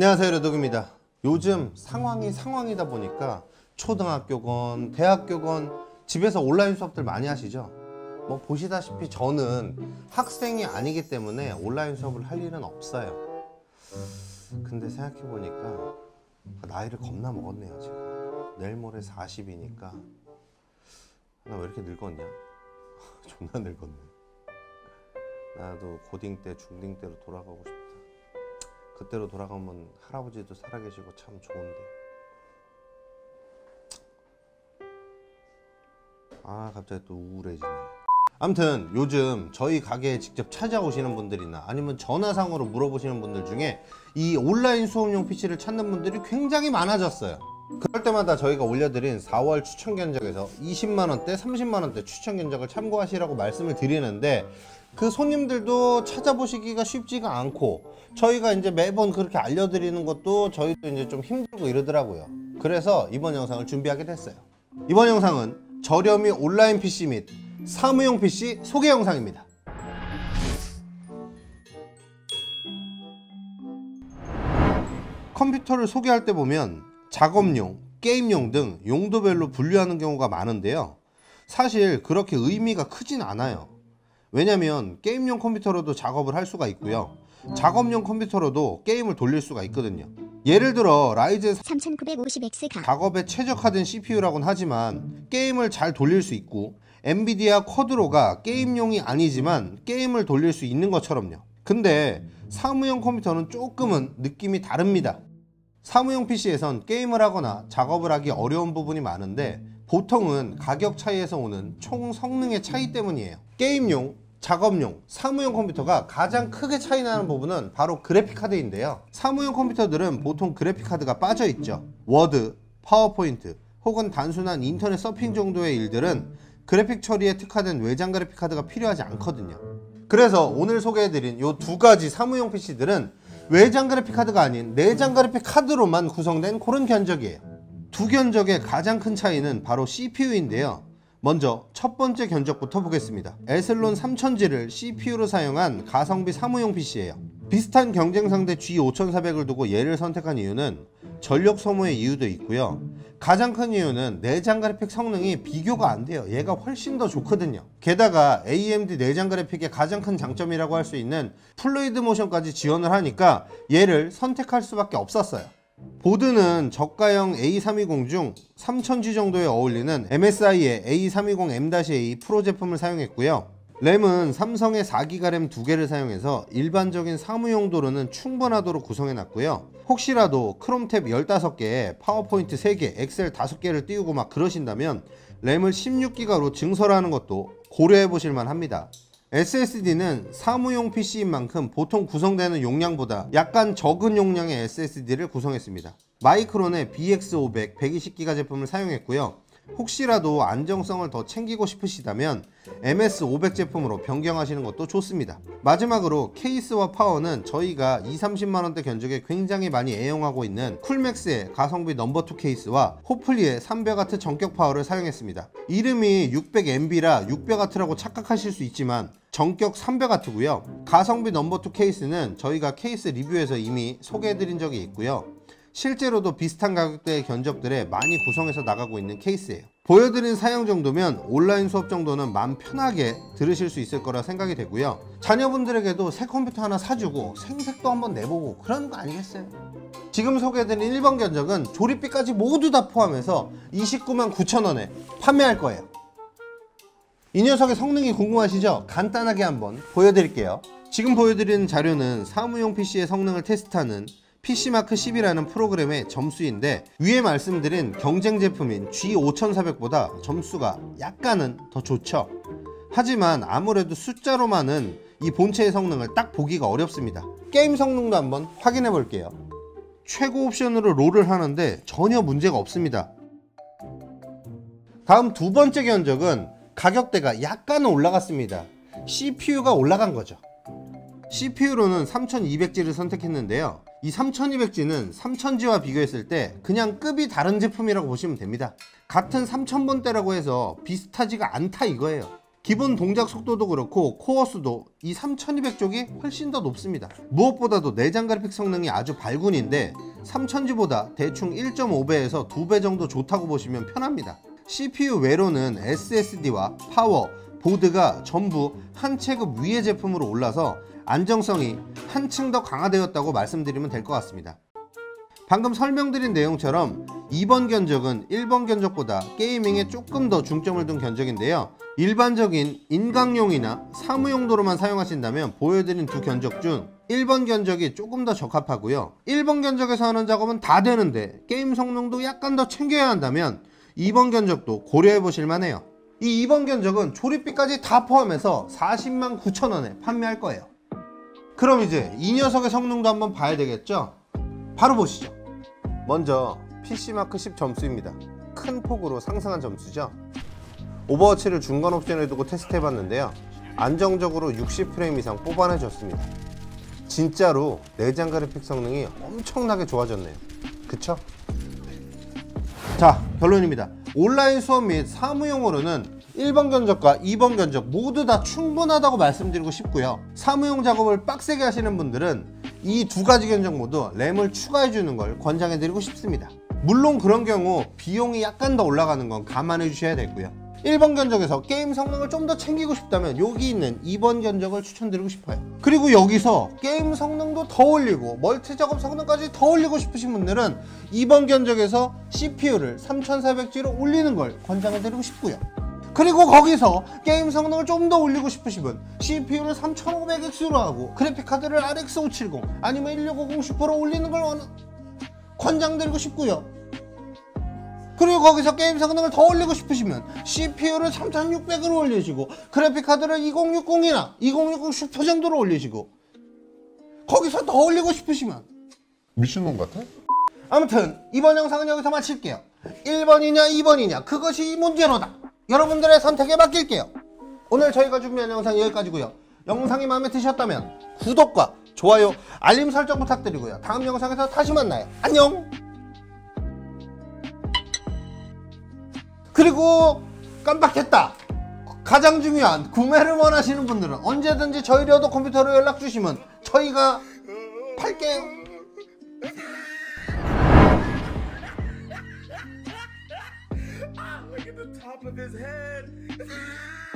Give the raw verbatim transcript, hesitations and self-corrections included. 안녕하세요, 려독입니다. 요즘 상황이 상황이다 보니까 초등학교건 대학교건 집에서 온라인 수업들 많이 하시죠? 뭐 보시다시피 저는 학생이 아니기 때문에 온라인 수업을 할 일은 없어요. 근데 생각해보니까 나이를 겁나 먹었네요. 제가 내일 모레 사십이니까 나 왜 이렇게 늙었냐? 존나 늙었네. 나도 고딩 때 중딩 때로 돌아가고 싶다. 그때로 돌아가면 할아버지도 살아계시고 참 좋은데. 아 갑자기 또 우울해지네. 아무튼 요즘 저희 가게에 직접 찾아오시는 분들이나 아니면 전화상으로 물어보시는 분들 중에 이 온라인 수업용 피씨를 찾는 분들이 굉장히 많아졌어요. 그럴 때마다 저희가 올려드린 사월 추천 견적에서 이십만 원대, 삼십만 원대 추천 견적을 참고하시라고 말씀을 드리는데, 그 손님들도 찾아보시기가 쉽지가 않고 저희가 이제 매번 그렇게 알려드리는 것도 저희도 이제 좀 힘들고 이러더라고요. 그래서 이번 영상을 준비하게 됐어요. 이번 영상은 저렴이 온라인 피씨 및 사무용 피씨 소개 영상입니다. 컴퓨터를 소개할 때 보면 작업용, 게임용 등 용도별로 분류하는 경우가 많은데요, 사실 그렇게 의미가 크진 않아요. 왜냐면 게임용 컴퓨터로도 작업을 할 수가 있고요, 작업용 컴퓨터로도 게임을 돌릴 수가 있거든요. 예를 들어 라이젠 삼천구백오십 엑스가 작업에 최적화된 씨피유라고는 하지만 게임을 잘 돌릴 수 있고, 엔비디아 쿼드로가 게임용이 아니지만 게임을 돌릴 수 있는 것처럼요. 근데 사무용 컴퓨터는 조금은 느낌이 다릅니다. 사무용 피씨에선 게임을 하거나 작업을 하기 어려운 부분이 많은데, 보통은 가격 차이에서 오는 총 성능의 차이 때문이에요. 게임용, 작업용, 사무용 컴퓨터가 가장 크게 차이 나는 부분은 바로 그래픽카드인데요, 사무용 컴퓨터들은 보통 그래픽카드가 빠져있죠. 워드, 파워포인트 혹은 단순한 인터넷 서핑 정도의 일들은 그래픽 처리에 특화된 외장 그래픽카드가 필요하지 않거든요. 그래서 오늘 소개해드린 이 두 가지 사무용 피씨들은 외장 그래픽카드가 아닌 내장 그래픽카드로만 구성된 그런 견적이에요. 두 견적의 가장 큰 차이는 바로 씨피유인데요, 먼저 첫 번째 견적부터 보겠습니다. 에슬론 삼천지를 씨피유로 사용한 가성비 사무용 피씨예요. 비슷한 경쟁 상대 지 오천사백을 두고 얘를 선택한 이유는 전력 소모의 이유도 있고요, 가장 큰 이유는 내장 그래픽 성능이 비교가 안 돼요. 얘가 훨씬 더 좋거든요. 게다가 에이엠디 내장 그래픽의 가장 큰 장점이라고 할 수 있는 플루이드 모션까지 지원을 하니까 얘를 선택할 수밖에 없었어요. 보드는 저가형 에이 삼백이십 중 삼천지 정도에 어울리는 엠에스아이의 에이 삼백이십 엠 에이 프로 제품을 사용했고요, 램은 삼성의 사 기가 램 두 개를 사용해서 일반적인 사무용도로는 충분하도록 구성해놨고요, 혹시라도 크롬탭 열다섯 개에 파워포인트 세 개, 엑셀 다섯 개를 띄우고 막 그러신다면 램을 십육 기가로 증설하는 것도 고려해보실만 합니다. 에스에스디는 사무용 피씨인 만큼 보통 구성되는 용량보다 약간 적은 용량의 에스에스디를 구성했습니다. 마이크론의 비엑스 오백 백이십 기가 제품을 사용했고요, 혹시라도 안정성을 더 챙기고 싶으시다면 엠에스 오백 제품으로 변경하시는 것도 좋습니다. 마지막으로 케이스와 파워는 저희가 이삼십만 원대 견적에 굉장히 많이 애용하고 있는 쿨맥스의 가성비 넘버투 케이스와 호플리의 삼백 와트 전격 파워를 사용했습니다. 이름이 육백 엠비라 육백 와트라고 착각하실 수 있지만 전격 삼백 와트고요 가성비 넘버투 케이스는 저희가 케이스 리뷰에서 이미 소개해드린 적이 있고요, 실제로도 비슷한 가격대의 견적들에 많이 구성해서 나가고 있는 케이스예요. 보여드린 사양 정도면 온라인 수업 정도는 마음 편하게 들으실 수 있을 거라 생각이 되고요, 자녀분들에게도 새 컴퓨터 하나 사주고 생색도 한번 내보고 그런 거 아니겠어요? 지금 소개해드린 일 번 견적은 조립비까지 모두 다 포함해서 이십구만 구천 원에 판매할 거예요. 이 녀석의 성능이 궁금하시죠? 간단하게 한번 보여드릴게요. 지금 보여드리는 자료는 사무용 피씨의 성능을 테스트하는 피씨마크 십이라는 프로그램의 점수인데, 위에 말씀드린 경쟁 제품인 지 오천사백보다 점수가 약간은 더 좋죠. 하지만 아무래도 숫자로만은 이 본체의 성능을 딱 보기가 어렵습니다. 게임 성능도 한번 확인해 볼게요. 최고 옵션으로 롤을 하는데 전혀 문제가 없습니다. 다음 두 번째 견적은 가격대가 약간 올라갔습니다. 씨피유가 올라간 거죠. 씨피유로는 삼천이백 지를 선택했는데요, 이 삼천이백 지는 삼천지와 비교했을 때 그냥 급이 다른 제품이라고 보시면 됩니다. 같은 삼천 번대라고 해서 비슷하지가 않다 이거예요. 기본 동작 속도도 그렇고 코어 수도 이 삼천이백 쪽이 훨씬 더 높습니다. 무엇보다도 내장 그래픽 성능이 아주 발군인데 삼천지보다 대충 일 점 오 배에서 두 배 정도 좋다고 보시면 편합니다. 씨피유 외로는 에스에스디와 파워, 보드가 전부 한 체급 위의 제품으로 올라서 안정성이 한층 더 강화되었다고 말씀드리면 될 것 같습니다. 방금 설명드린 내용처럼 이 번 견적은 일 번 견적보다 게이밍에 조금 더 중점을 둔 견적인데요, 일반적인 인강용이나 사무용도로만 사용하신다면 보여드린 두 견적 중 일 번 견적이 조금 더 적합하고요, 일 번 견적에서 하는 작업은 다 되는데 게임 성능도 약간 더 챙겨야 한다면 이 번 견적도 고려해 보실만 해요. 이 2번 견적은 조립비까지 다 포함해서 사십만 구천 원에 판매할 거예요. 그럼 이제 이 녀석의 성능도 한번 봐야 되겠죠? 바로 보시죠. 먼저 피씨마크 십 점수입니다. 큰 폭으로 상승한 점수죠. 오버워치를 중간 옵션에 두고 테스트해봤는데요, 안정적으로 육십 프레임 이상 뽑아내줬습니다. 진짜로 내장 그래픽 성능이 엄청나게 좋아졌네요. 그쵸? 자, 결론입니다. 온라인 수업 및 사무용으로는 일 번 견적과 이 번 견적 모두 다 충분하다고 말씀드리고 싶고요, 사무용 작업을 빡세게 하시는 분들은 이 두 가지 견적 모두 램을 추가해주는 걸 권장해드리고 싶습니다. 물론 그런 경우 비용이 약간 더 올라가는 건 감안해 주셔야 되고요, 일 번 견적에서 게임 성능을 좀 더 챙기고 싶다면 여기 있는 이 번 견적을 추천드리고 싶어요. 그리고 여기서 게임 성능도 더 올리고 멀티 작업 성능까지 더 올리고 싶으신 분들은 이 번 견적에서 씨피유를 삼천사백 지로 올리는 걸 권장해드리고 싶고요, 그리고 거기서 게임 성능을 좀 더 올리고 싶으시면 씨피유를 삼천오백 엑스로 하고 그래픽카드를 알엑스 오백칠십 아니면 천육백오십 슈퍼로 올리는 걸 원... 권장드리고 싶고요, 그리고 거기서 게임 성능을 더 올리고 싶으시면 씨피유를 삼천육백으로 올리시고 그래픽카드를 이천육십이나 이천육십 슈퍼 정도로 올리시고, 거기서 더 올리고 싶으시면 미친놈 같아? 아무튼 이번 영상은 여기서 마칠게요. 일 번이냐 이 번이냐 그것이 문제로다. 여러분들의 선택에 맡길게요. 오늘 저희가 준비한 영상 여기까지고요, 영상이 마음에 드셨다면 구독과 좋아요, 알림 설정 부탁드리고요, 다음 영상에서 다시 만나요. 안녕. 그리고 깜빡했다, 가장 중요한 구매를 원하시는 분들은 언제든지 저희 려독 컴퓨터로 연락 주시면 저희가 팔게요. Look at the top of his head.